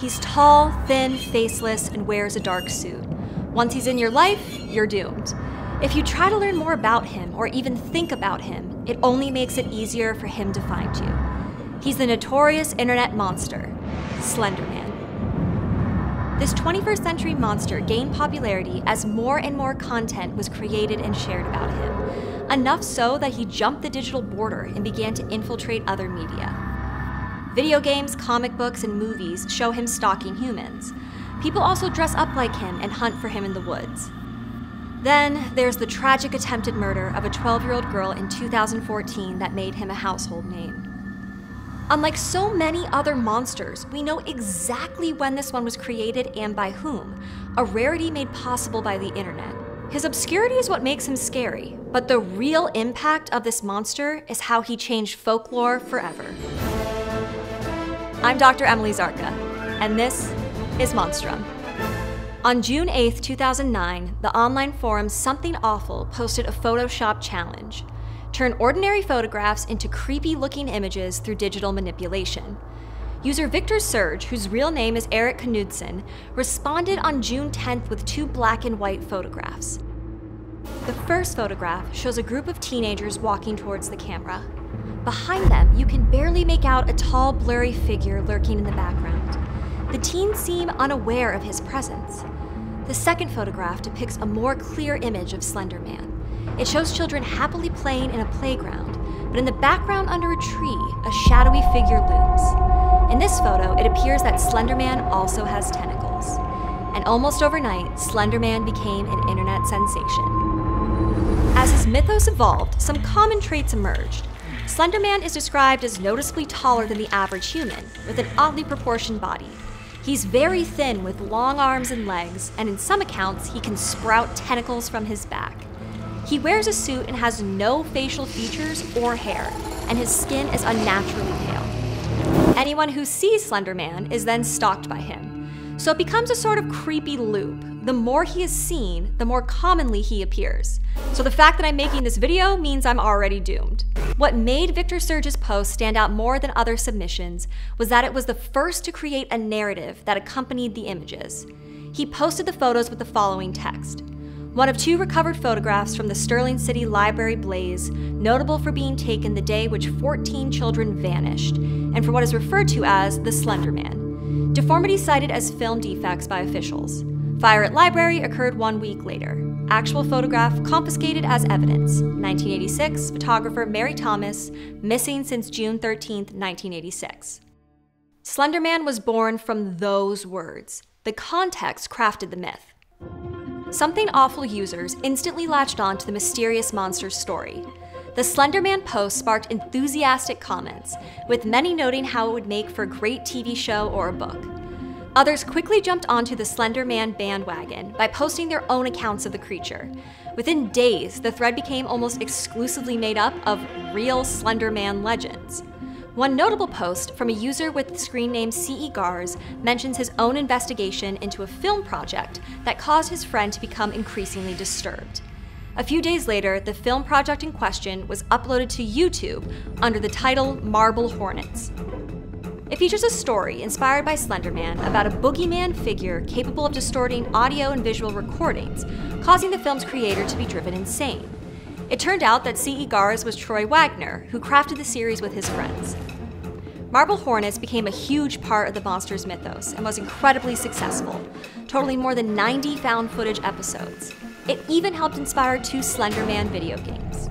He's tall, thin, faceless, and wears a dark suit. Once he's in your life, you're doomed. If you try to learn more about him or even think about him, it only makes it easier for him to find you. He's the notorious internet monster, Slender Man. This 21st century monster gained popularity as more and more content was created and shared about him, enough so that he jumped the digital border and began to infiltrate other media. Video games, comic books, and movies show him stalking humans. People also dress up like him and hunt for him in the woods. Then there's the tragic attempted murder of a 12-year-old girl in 2014 that made him a household name. Unlike so many other monsters, we know exactly when this one was created and by whom, a rarity made possible by the internet. His obscurity is what makes him scary, but the real impact of this monster is how he changed folklore forever. I'm Dr. Emily Zarka, and this is Monstrum. On June 8th, 2009, the online forum Something Awful posted a Photoshop challenge. Turn ordinary photographs into creepy-looking images through digital manipulation. User Victor Surge, whose real name is Eric Knudsen, responded on June 10th with two black and white photographs. The first photograph shows a group of teenagers walking towards the camera. Behind them, you can barely make out a tall, blurry figure lurking in the background. The teens seem unaware of his presence. The second photograph depicts a more clear image of Slender Man. It shows children happily playing in a playground, but in the background under a tree, a shadowy figure looms. In this photo, it appears that Slender Man also has tentacles. And almost overnight, Slender Man became an internet sensation. As his mythos evolved, some common traits emerged. Slender Man is described as noticeably taller than the average human, with an oddly proportioned body. He's very thin with long arms and legs, and in some accounts, he can sprout tentacles from his back. He wears a suit and has no facial features or hair, and his skin is unnaturally pale. Anyone who sees Slender Man is then stalked by him, so it becomes a sort of creepy loop. The more he is seen, the more commonly he appears. So the fact that I'm making this video means I'm already doomed. What made Victor Surge's post stand out more than other submissions was that it was the first to create a narrative that accompanied the images. He posted the photos with the following text. One of two recovered photographs from the Sterling City Library blaze, notable for being taken the day which 14 children vanished, and for what is referred to as the Slender Man. Deformity cited as film defects by officials. Fire at library occurred 1 week later. Actual photograph confiscated as evidence. 1986, photographer Mary Thomas, missing since June 13, 1986. Slender Man was born from those words. The context crafted the myth. Something Awful users instantly latched on to the mysterious monster's story. The Slender Man post sparked enthusiastic comments, with many noting how it would make for a great TV show or a book. Others quickly jumped onto the Slender Man bandwagon by posting their own accounts of the creature. Within days, the thread became almost exclusively made up of real Slender Man legends. One notable post from a user with the screen name C.E. Garz mentions his own investigation into a film project that caused his friend to become increasingly disturbed. A few days later, the film project in question was uploaded to YouTube under the title Marble Hornets. It features a story inspired by Slender Man about a boogeyman figure capable of distorting audio and visual recordings, causing the film's creator to be driven insane. It turned out that C.E. Garz was Troy Wagner, who crafted the series with his friends. Marble Hornets became a huge part of the monster's mythos and was incredibly successful, totaling more than 90 found footage episodes. It even helped inspire two Slender Man video games.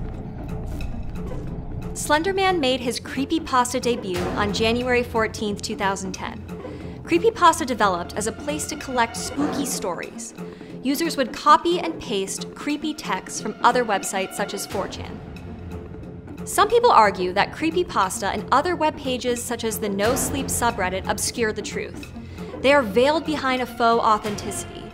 Slender Man made his Creepypasta debut on January 14, 2010. Creepypasta developed as a place to collect spooky stories. Users would copy and paste creepy texts from other websites such as 4chan. Some people argue that Creepypasta and other web pages such as the No Sleep subreddit obscure the truth. They are veiled behind a faux authenticity.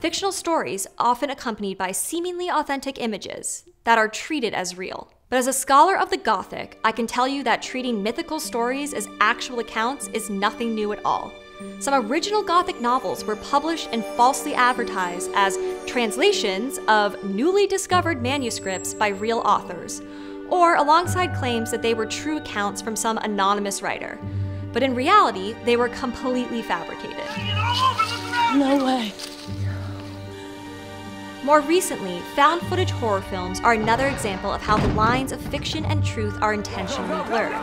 Fictional stories, often accompanied by seemingly authentic images, that are treated as real. But as a scholar of the Gothic, I can tell you that treating mythical stories as actual accounts is nothing new at all. Some original Gothic novels were published and falsely advertised as translations of newly discovered manuscripts by real authors, or alongside claims that they were true accounts from some anonymous writer. but in reality, they were completely fabricated. No way. More recently, found footage horror films are another example of how the lines of fiction and truth are intentionally blurred.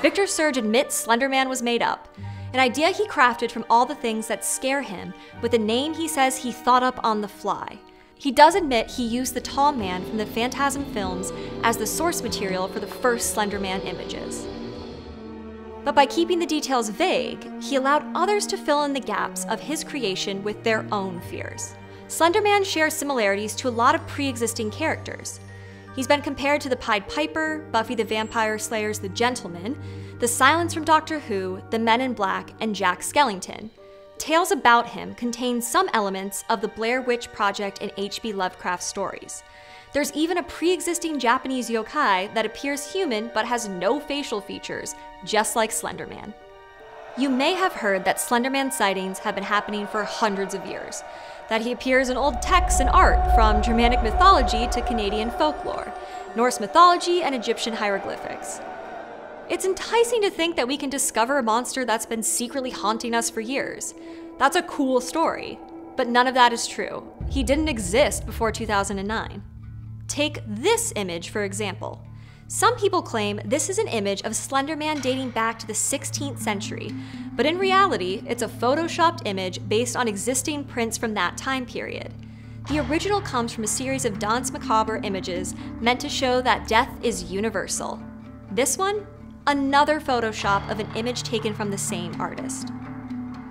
Victor Surge admits Slender Man was made up, an idea he crafted from all the things that scare him, with a name he says he thought up on the fly. He does admit he used the tall man from the Phantasm films as the source material for the first Slender Man images. But by keeping the details vague, he allowed others to fill in the gaps of his creation with their own fears. Slender Man shares similarities to a lot of pre-existing characters. He's been compared to the Pied Piper, Buffy the Vampire Slayer's The Gentleman, The Silence from Doctor Who, The Men in Black, and Jack Skellington. Tales about him contain some elements of the Blair Witch Project and H.P. Lovecraft stories. There's even a pre-existing Japanese yokai that appears human but has no facial features, just like Slender Man. You may have heard that Slender Man sightings have been happening for hundreds of years, that he appears in old texts and art, from Germanic mythology to Canadian folklore, Norse mythology, and Egyptian hieroglyphics. It's enticing to think that we can discover a monster that's been secretly haunting us for years. That's a cool story, but none of that is true. He didn't exist before 2009. Take this image, for example. Some people claim this is an image of Slender Man dating back to the 16th century, but in reality, it's a photoshopped image based on existing prints from that time period. The original comes from a series of Danse Macabre images meant to show that death is universal. This one? Another Photoshop of an image taken from the same artist.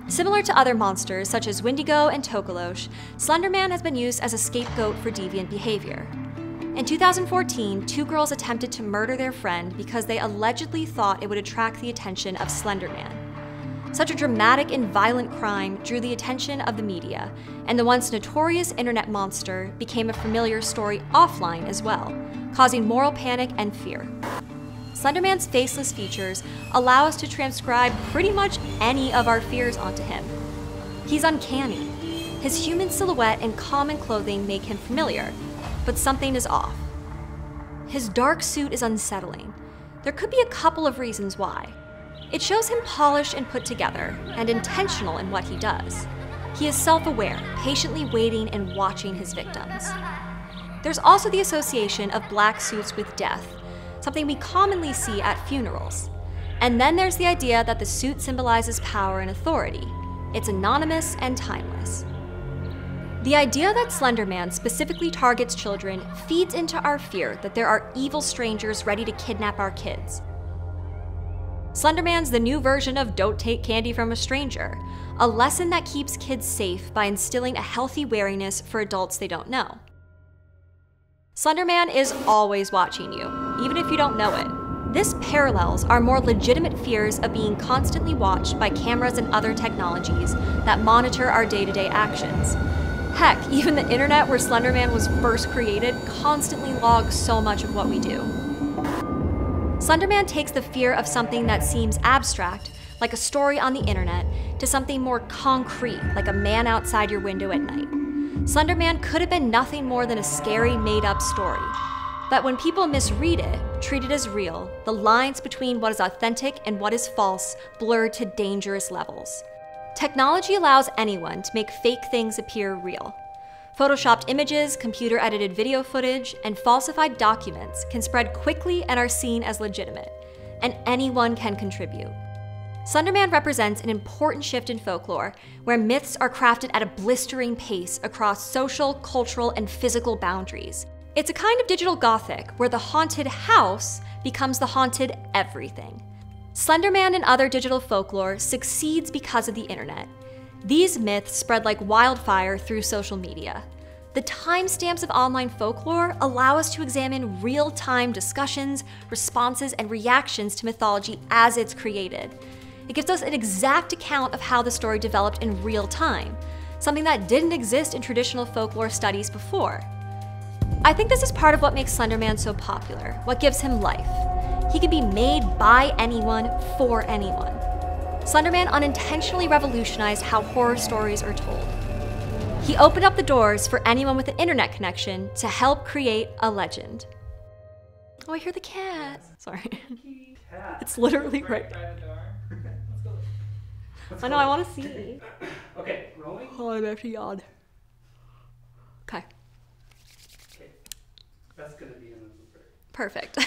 Similar to other monsters, such as Wendigo and Tokolosh, Slender Man has been used as a scapegoat for deviant behavior. In 2014, two girls attempted to murder their friend because they allegedly thought it would attract the attention of Slender Man. Such a dramatic and violent crime drew the attention of the media, and the once notorious internet monster became a familiar story offline as well, causing moral panic and fear. Slender Man's faceless features allow us to transcribe pretty much any of our fears onto him. He's uncanny. His human silhouette and common clothing make him familiar, but something is off. His dark suit is unsettling. There could be a couple of reasons why. It shows him polished and put together, and intentional in what he does. He is self-aware, patiently waiting and watching his victims. There's also the association of black suits with death, something we commonly see at funerals. And then there's the idea that the suit symbolizes power and authority. It's anonymous and timeless. The idea that Slender Man specifically targets children feeds into our fear that there are evil strangers ready to kidnap our kids. Slender Man's the new version of Don't Take Candy from a Stranger, a lesson that keeps kids safe by instilling a healthy wariness for adults they don't know. Slender Man is always watching you, even if you don't know it. This parallels our more legitimate fears of being constantly watched by cameras and other technologies that monitor our day-to-day actions. Heck, even the internet where Slender Man was first created constantly logs so much of what we do. Slender Man takes the fear of something that seems abstract, like a story on the internet, to something more concrete, like a man outside your window at night. Slender Man could have been nothing more than a scary, made-up story. But when people misread it, treat it as real, the lines between what is authentic and what is false blur to dangerous levels. Technology allows anyone to make fake things appear real. Photoshopped images, computer-edited video footage, and falsified documents can spread quickly and are seen as legitimate, and anyone can contribute. Slender Man represents an important shift in folklore, where myths are crafted at a blistering pace across social, cultural, and physical boundaries. It's a kind of digital gothic, where the haunted house becomes the haunted everything. Slender Man and other digital folklore succeeds because of the internet. These myths spread like wildfire through social media. The timestamps of online folklore allow us to examine real-time discussions, responses, and reactions to mythology as it's created. It gives us an exact account of how the story developed in real time, something that didn't exist in traditional folklore studies before. I think this is part of what makes Slender Man so popular, what gives him life. He can be made by anyone, for anyone. Slender Man unintentionally revolutionized how horror stories are told. He opened up the doors for anyone with an internet connection to help create a legend. Oh, I hear the cat. Sorry. cat. It's literally right. Let's go. I know, I want to see. Okay, rolling. Oh, I'm actually odd. Okay. Okay. That's going to be another. Perfect.